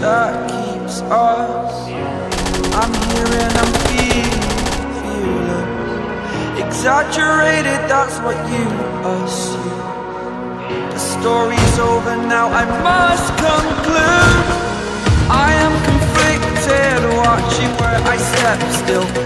that keeps us. I'm here and I'm feeling exaggerated, that's what you assume. The story's over now, I must conclude. I am conflicted, watching where I step still.